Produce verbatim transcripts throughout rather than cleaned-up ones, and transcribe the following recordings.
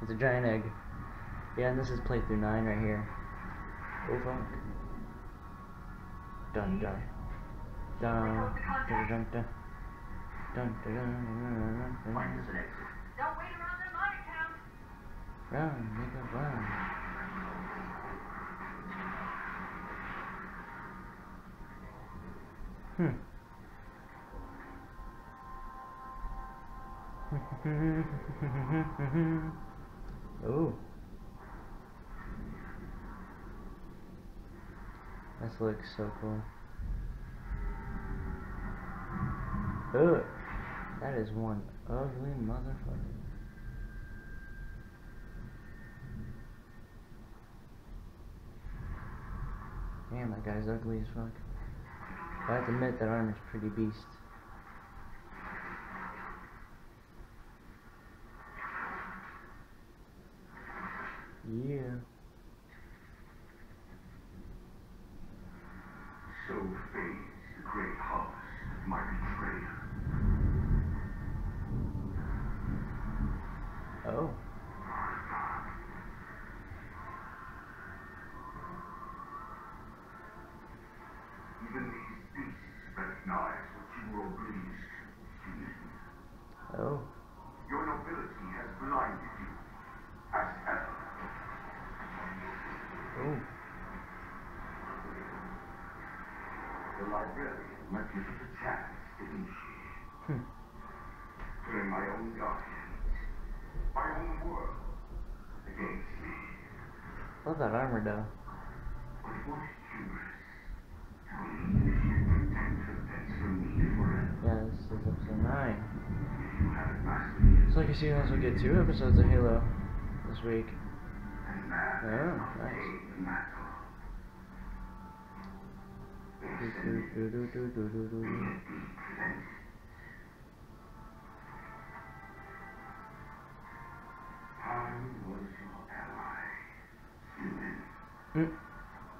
It's a giant egg. Yeah, and this is playthrough nine right here. Oh fuck. Dun dun. Dun dun dun dun. Dun dun dun dun. Don't wait around the line, Cam. Run, nigga, run. Hmm. Oh, this looks so cool. Ugh, that is one ugly motherfucker. Damn, that guy's ugly as fuck. I have to admit that armor's pretty beast. Yeah. So fades the great harvest of my betrayal. Oh. Even these beasts recognize what you were obliged to do. Oh. Your nobility has blinded you, as ever. Oh. The librarian might give it a chance, didn't she? Hmm. During my own guardians, my own world against me. Love that armor, though. But what is humorous? This is the potential that's for me forever. Yeah, this is episode nine. You haven't mastered it. So I can see how we get two episodes of Halo this week. Oh, nice. Mm.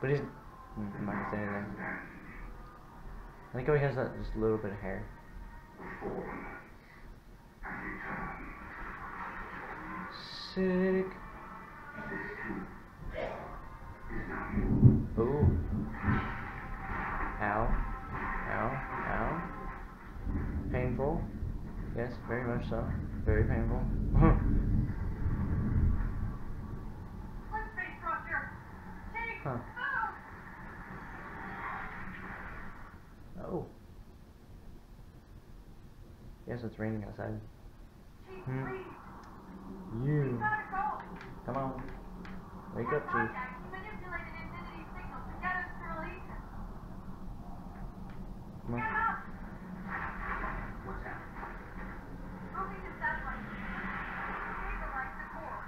But he's mm, not saying anything. I think how he has that just little bit of hair. Sick. Oh. Ow. Ow. Ow. Painful. Yes, very much so. Very painful. Huh. Oh. Yes, it's raining outside. Hmm. You. Come on. Wake up, Chief. Come on. What's that? Moving to satellite. Stabilize the core.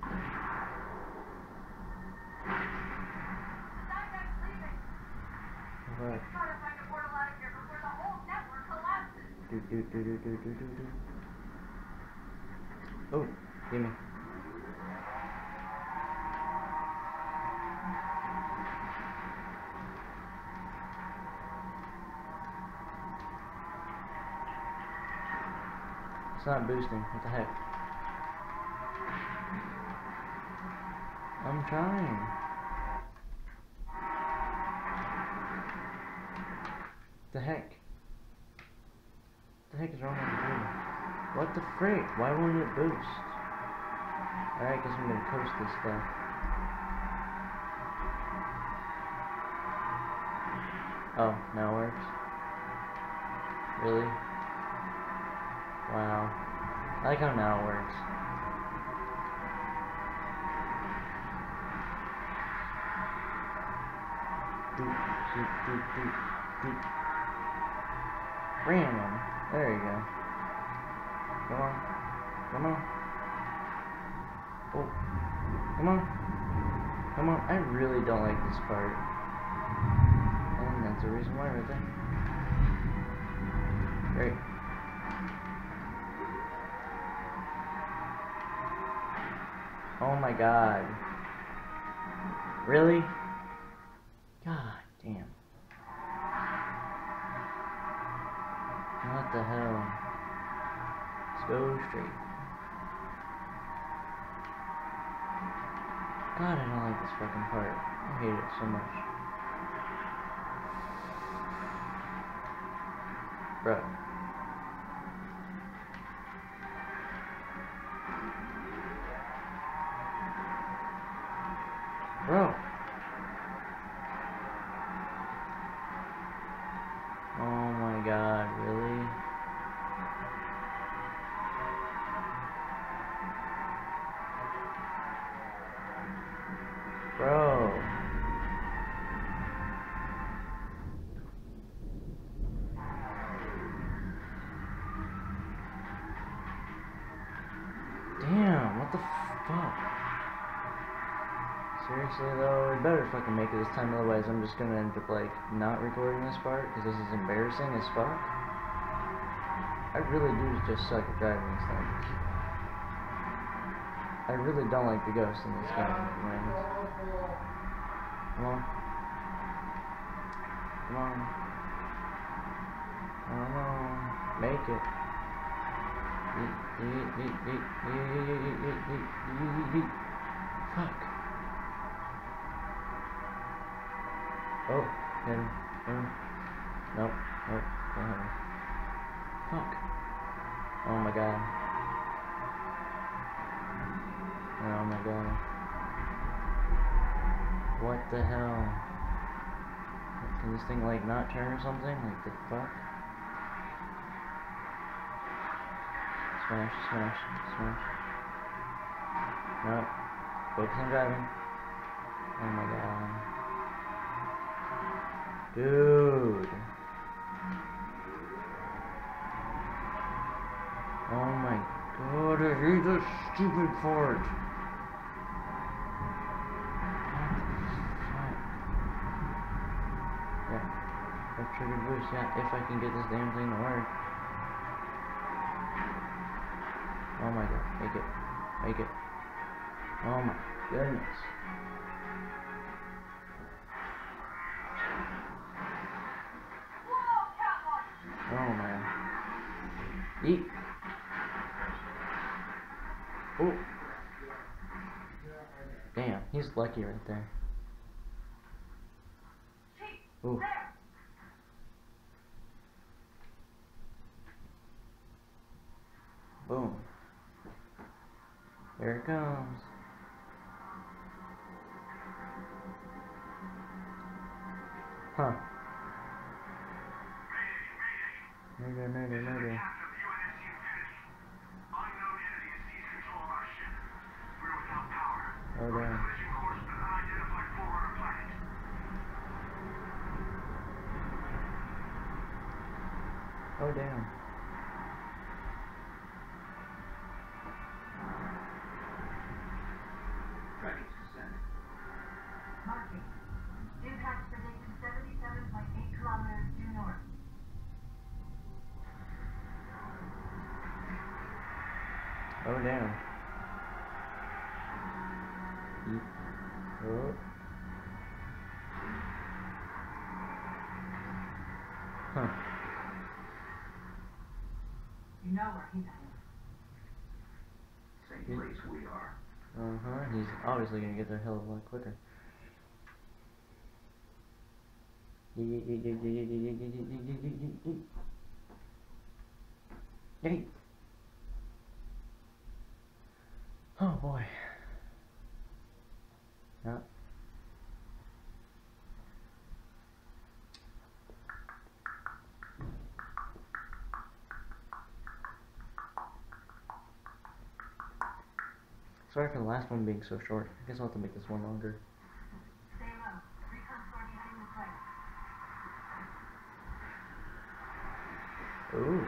The satellite's leaving. Alright. You've got to find a portal out of here before the whole network collapses. Do do do do do do do do. Oh, give me. It's not boosting, what the heck? I'm trying. The heck? The heck is wrong with the game? What the frick? Why won't it boost? Alright, guess I'm gonna coast this stuff. Oh, now it works? Really? Wow. I like how now it works. Doop, doop, doop, doop, doop. Random. There you go. Come on. Come on. Oh. Come on. Come on, I really don't like this part. And that's the reason why right there. Great. Oh my god. Really? God damn. What the hell? Let's go straight. God, I don't like this fucking part. I hate it so much. Bro. Bro. Oh my god, really? Bro. Damn, what the fuck? Seriously though, I better fucking make it this time, otherwise I'm just gonna end up like not recording this part because this is embarrassing as fuck. I really do just suck at driving this thing. I really don't like the ghost in this game. Come on. Come on. Come on. Make it. Fuck. Oh, hit him. Hit him. Nope. Nope. Don't hit him. Fuck. Oh my god. Oh my god. What the hell? Can this thing like not turn or something? Like the fuck? Smash, smash, smash. Nope. Focus on driving. Oh my god. Dude. Oh my god, I hate this stupid fort. Trigger boost, yeah, if I can get this damn thing to work. Oh my god, make it, make it. Oh my goodness. Oh man. Eat. Oh. Damn, he's lucky right there. Ooh. Boom. There it comes. Huh. Murder, murder, murder. Oh, damn. Oh, damn. Oh damn. Oh. Huh. You know where he's at. Same place we are. Uh huh. He's obviously gonna get there a hell of a lot quicker. Yay. Oh boy. Yeah. Sorry for the last one being so short. I guess I'll have to make this one longer. Stay low. Recove's already heading this way. Ooh.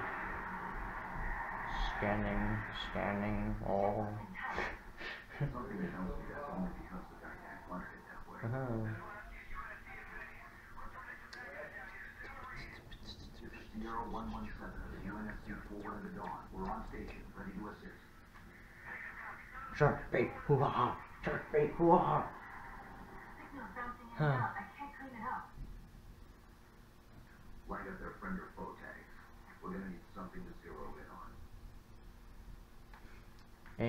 Scanning, scanning, all. Uh-huh. zero one one seven, U N S C forward to dawn. We're on station, ready to assist. Shark bait, hoo-ha-ha. Shark bait, hoo-ha-ha. Signal's bouncing in and out. I can't clean it up. Light up their friend or foe tags. We're gonna need something to zero in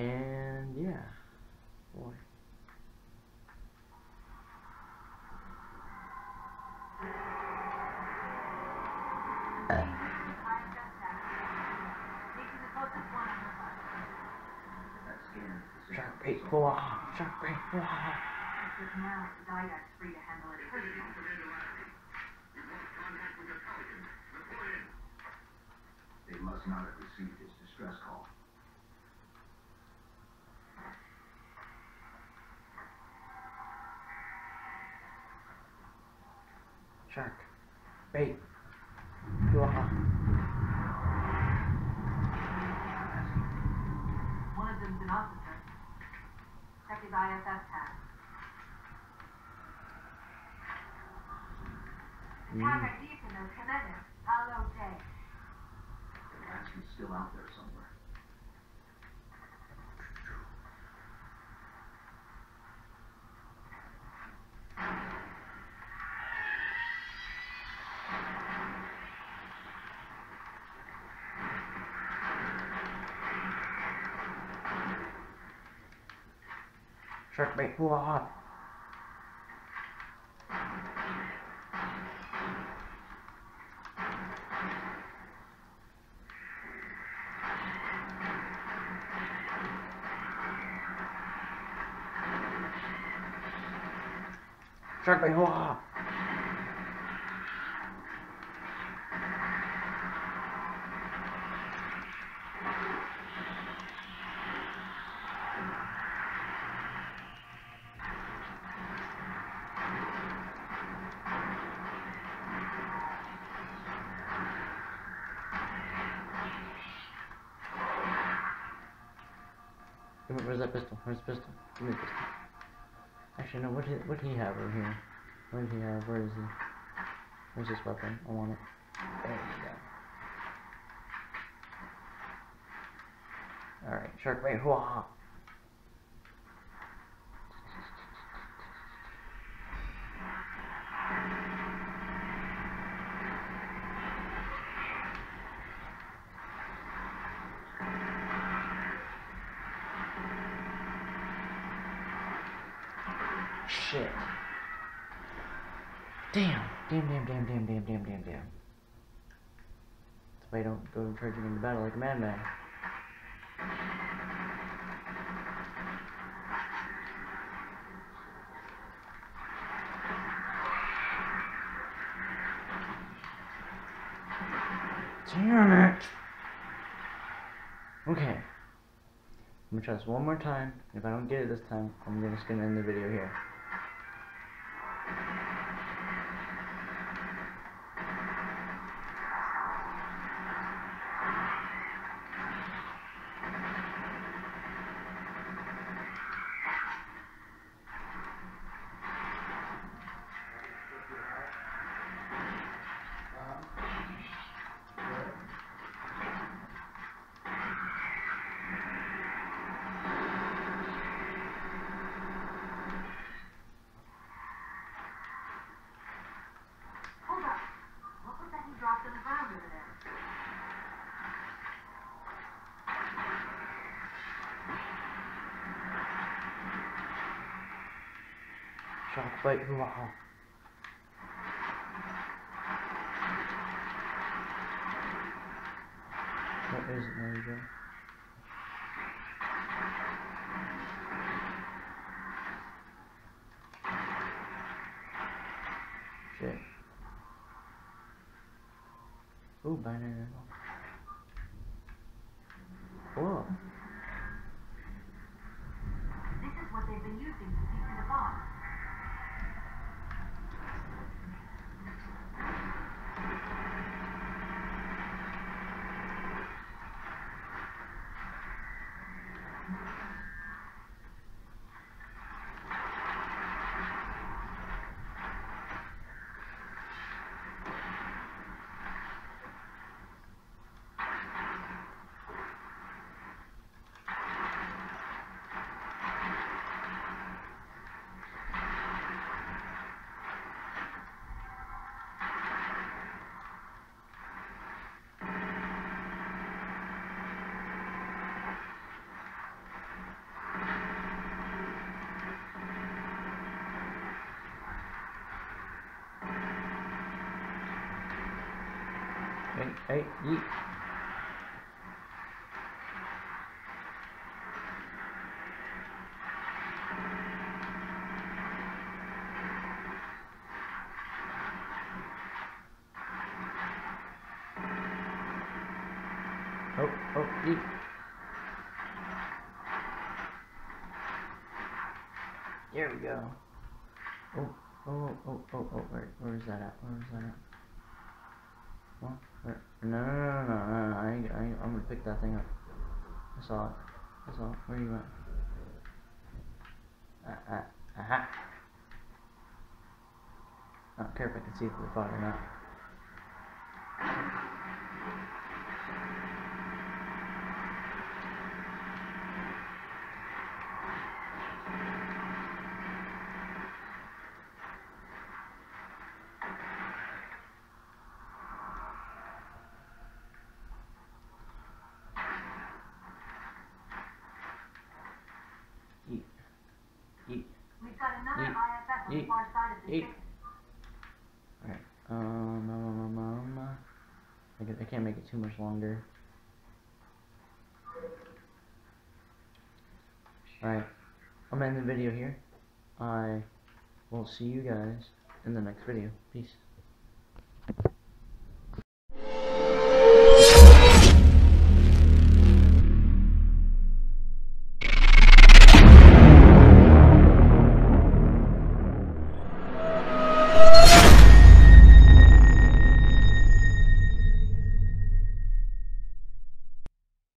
on. And yeah. Boy. Shark bait, pull off. Shark bait, pull off. Now the Didact's free to handle it. They must not have received his distress call. Shark bait. One of them's an officer. Check his I F F tag. Camera deep in the commander. Hello, Jay. The Lansky's still out there somewhere. Shark bait, whoa, hot. Shark bait, whoa, hot. Where's that pistol? Where's the pistol? Give me the pistol. Actually, no, what did he, what did he have over here? What did he have? Where is he? Where's this weapon? I want it. There we go. Alright, shark bait. Whoa. Shit. Damn. Damn, damn, damn, damn, damn, damn, damn, damn. That's why I don't go charging into battle like a madman. Damn it. Okay. I'm gonna try this one more time. If I don't get it this time, I'm just gonna end the video here. Shark bait, hoo-ha-ha. What is it? There you go. Shit. Ooh, binary ammo. Whoa. This is what they've been using to see through the box. N A E. O O E. There we go. Oh oh oh oh oh. Where where is that at? Where is that at? What? Where? No no no no no no. I I I'm gonna pick that thing up. I saw it. I saw it. Where you at? Ah ah aha. I don't care if I can see it through the fog or not. Eat. Eat. Alright. Um, um, um, um. I, guess I can't make it too much longer. Alright. I'm gonna end the video here. I will see you guys in the next video. Peace.